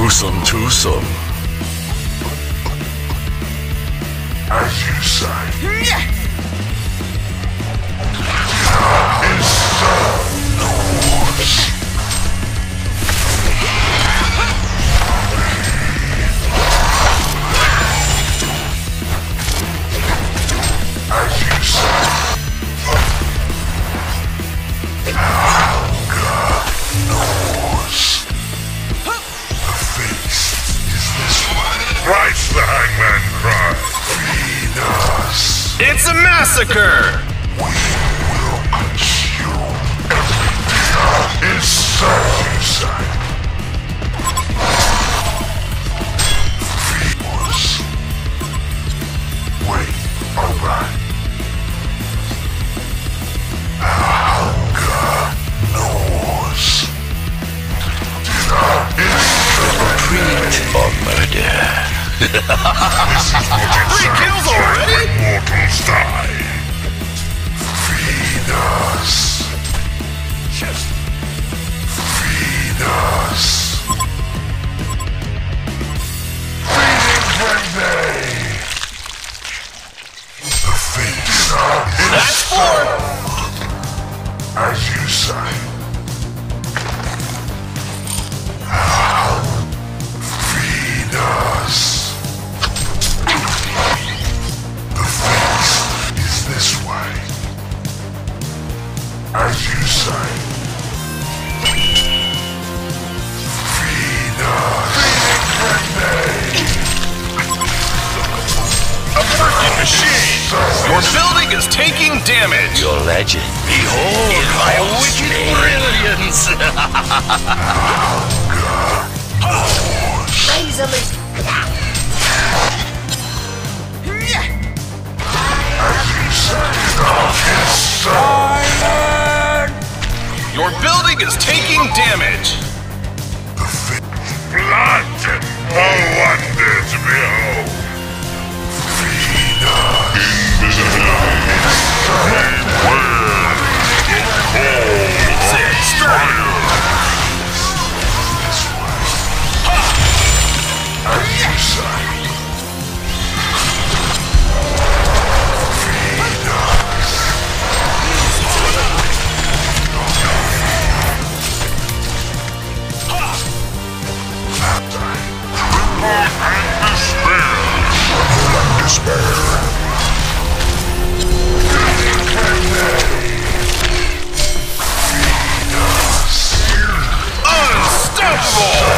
Gruesome twosome. As you say. Is the noise. The hangman cries, feed us. It's a massacre. We will consume every deer inside. Feed us. Wait, alright. Our hunger knows. Deer is the retreat of murder. This is what it sounds like when mortals die. Feed us. Feed us. Feeding Grenday. The face is that's four. As you say. Feed us. As you say, feed us. A freaking machine! Your building is taking damage! Your legend. Behold my wicked brilliance! As you say, your building is taking damage! Blood! No wonder to behold! Feed us! Invisibility! Beware! It calls fire! This way! As you say! Feed us! Despair. Unstoppable!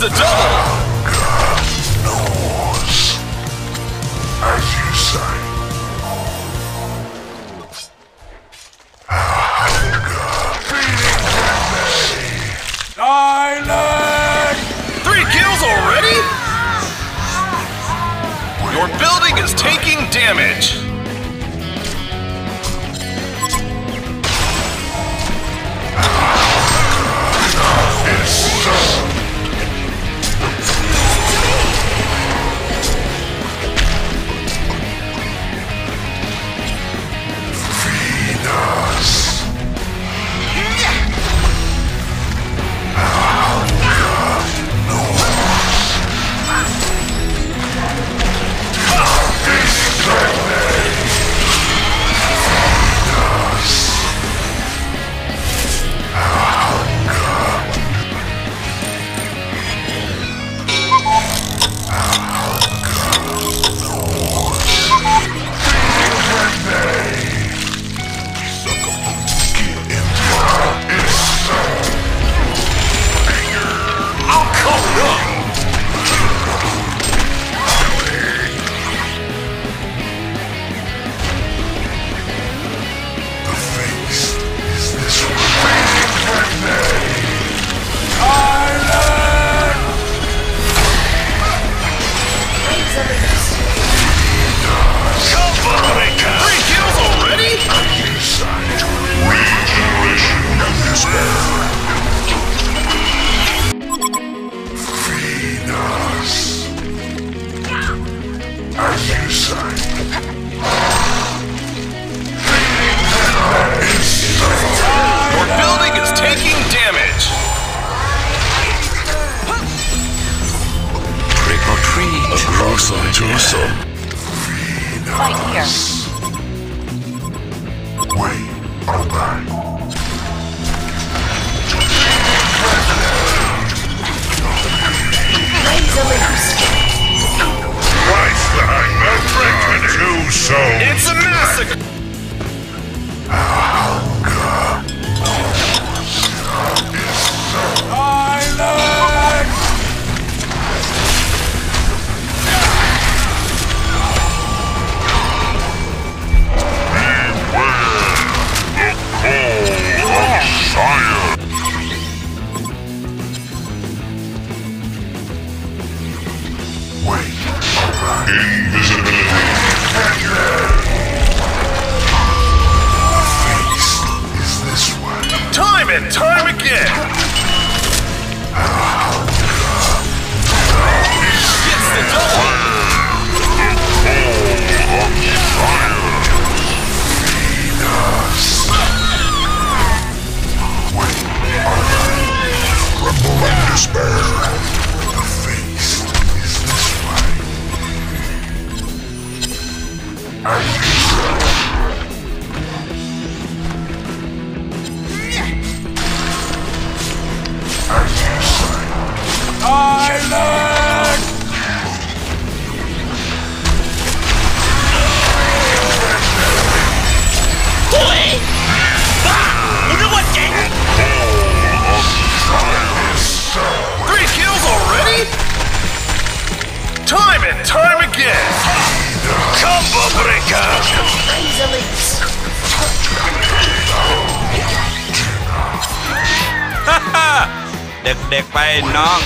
The double! God knows. As you say. Island! 3 kills already? Your building is taking damage. Strength! Way or die. It's a massacre! Island! Beware the call of Sire! Wait, invisibility! Is this one? Time and time again! Gets the double! Feed us! Wait, are they? Rumble and despair!เด็กๆไปน้อง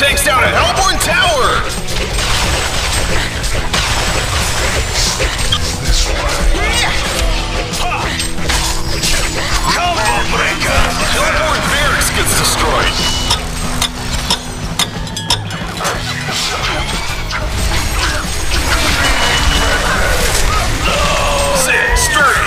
takes down a Hellborn tower! Come on, Breaker! Hellborn barracks gets destroyed! Sit straight!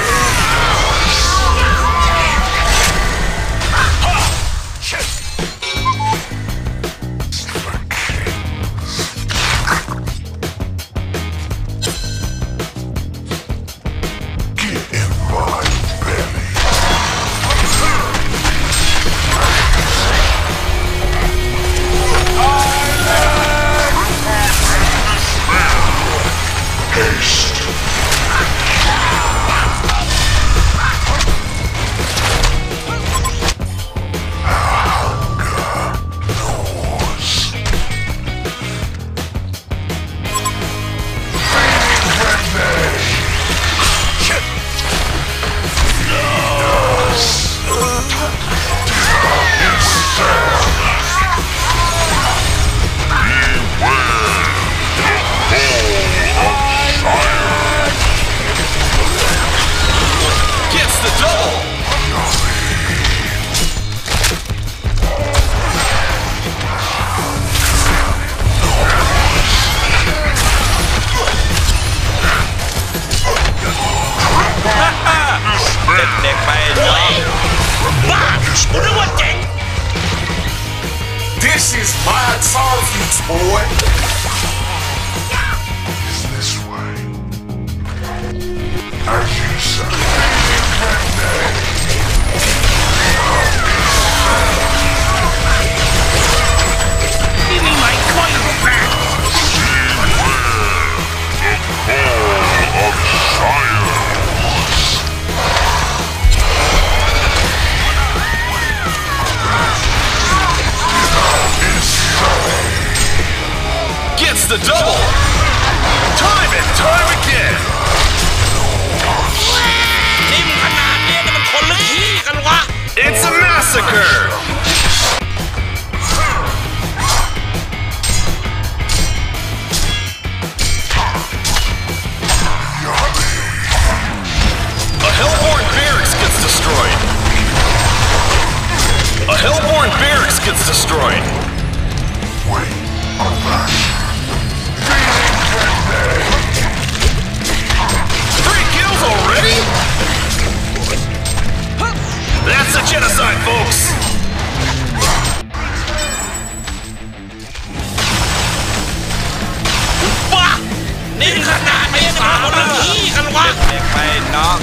This is my target, boy! Is this way? Are you sorry? a double! Time and time again! จิ้มขนาดนี้มันคนลึกขี้กันวะ It's a massacre! นี่ขนาดไม่สาวนะพี่กันวะไปน้อง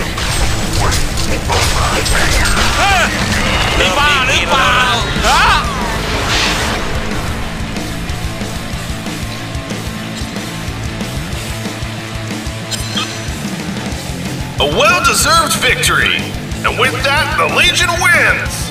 นี่บ้าหรือเปล่าฮะA well-deserved victory, and with that, the Legion wins.